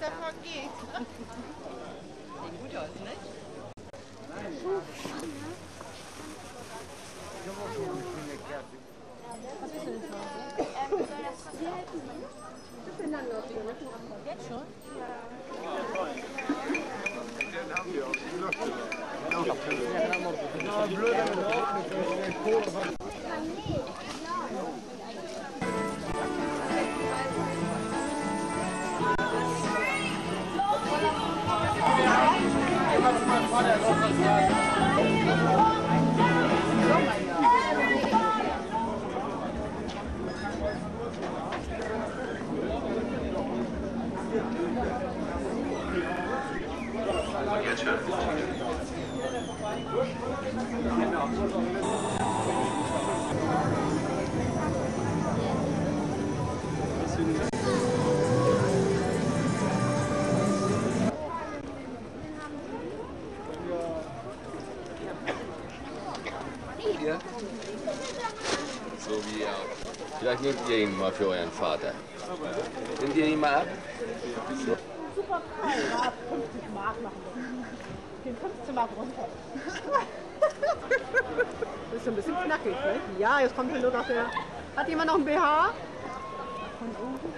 davon geht. Sieht gut aus, nicht? Was willst du denn sagen? Soll das passieren? Ich bin dann noch die Rücken. Jetzt schon? Ja. Den haben wir auch. Na, blöd, aber auch. Jetzt hört so wie ihr auch. Vielleicht nehmt ihr ihn mal für euren Vater. Nehmt ihr ihn mal ab? So. Super Preis. 50 Mark machen wir. Den 15 Mark runter. Das ist schon ein bisschen knackig, ne? Ja, jetzt kommt schon nur noch der... Hat jemand noch ein BH? Von oben?